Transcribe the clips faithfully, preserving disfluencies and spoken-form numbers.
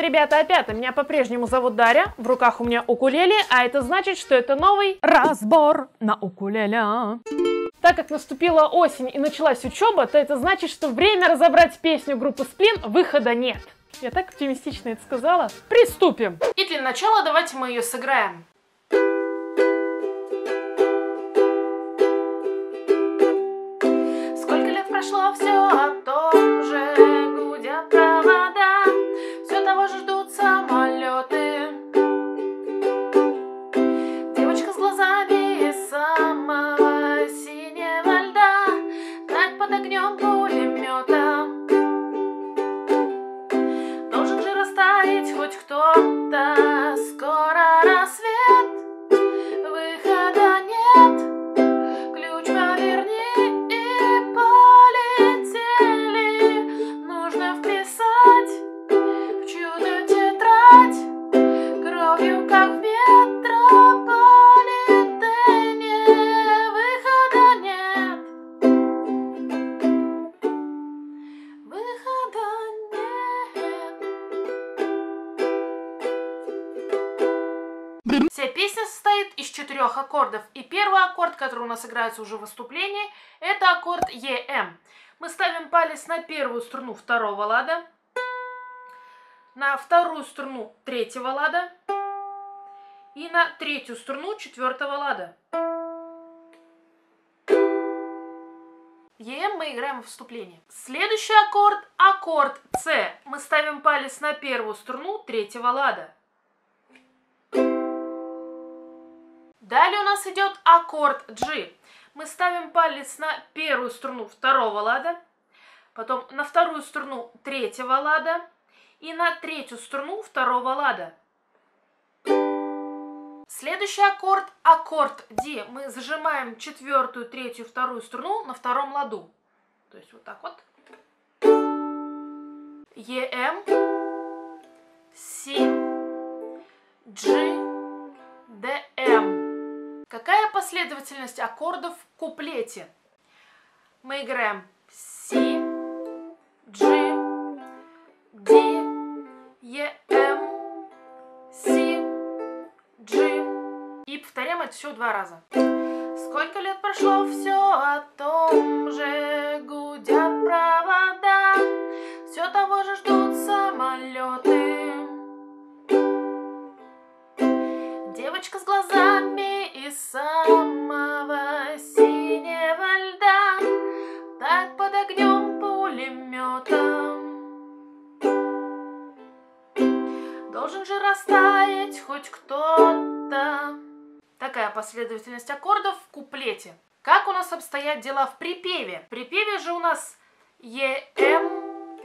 Привет, ребята, опять. Меня по-прежнему зовут Даря. В руках у меня укулеле, а это значит, что это новый разбор на укулеле. Так как наступила осень и началась учеба, то это значит, что время разобрать песню группы Сплин «Выхода нет». Я так оптимистично это сказала. Приступим! И для начала давайте мы ее сыграем. Сколько лет прошло, все о том же, гудят провода, все того же ждут самолеты. Девочка с глазами из самого синего льда, так под огнем пулемета. Должен же растаять хоть кто-то, скоро рассвет. Выхода нет, ключ поверни и полетели. Нужно вписать в чью-то тетрадь, кровью как ветра полетели. Выхода нет, выхода нет. Вся песня состоит из четырех аккордов, и первый аккорд, который у нас играется уже в выступлении, это аккорд Е М. Мы ставим палец на первую струну второго лада, на вторую струну третьего лада и на третью струну четвертого лада. Е М мы играем в вступлении. Следующий аккорд, аккорд С. Мы ставим палец на первую струну третьего лада. Далее у нас идет аккорд G. Мы ставим палец на первую струну второго лада, потом на вторую струну третьего лада и на третью струну второго лада. Следующий аккорд, аккорд D. Мы зажимаем четвертую, третью, вторую струну на втором ладу. То есть вот так вот. Е М, Си, G, Д М. Какая последовательность аккордов в куплете? Мы играем Си, Джи, Ди, Е М, Си, Джи. И повторяем это все два раза. Сколько лет прошло, все о том же, гудят провода, все того же ждут самолеты. Девочка с глазами из самого синего льда, так под огнем пулемета. Должен же растаять хоть кто-то. Такая последовательность аккордов в куплете. Как у нас обстоят дела в припеве? В припеве же у нас Е М,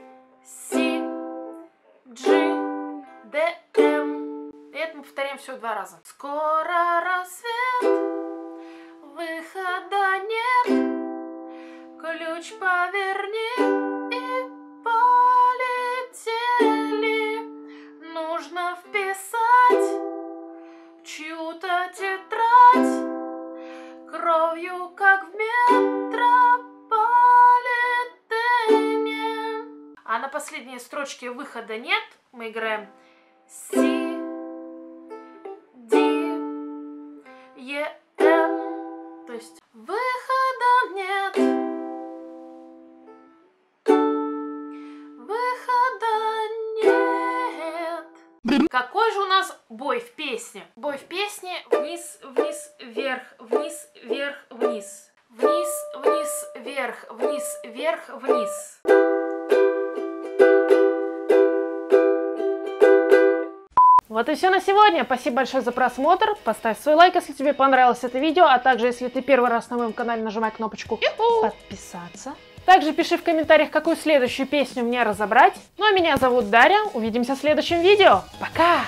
Си, Джи, Д М. И это мы повторяем все два раза. Скоро рассвет, выхода нет, ключ поверни и полетели. Нужно вписать в чью-то тетрадь, кровью как в метрополитене. А на последней строчке выхода нет мы играем Си, Е М, то есть выхода нет, выхода нет. Какой же у нас бой в песне? Бой в песне вниз, вниз, вверх, вниз, вверх, вниз, вниз, вниз, вверх, вниз, вверх, вниз. Вот и все на сегодня. Спасибо большое за просмотр. Поставь свой лайк, если тебе понравилось это видео. А также, если ты первый раз на моем канале, нажимай кнопочку подписаться. Также пиши в комментариях, какую следующую песню мне разобрать. Ну а меня зовут Даря. Увидимся в следующем видео. Пока!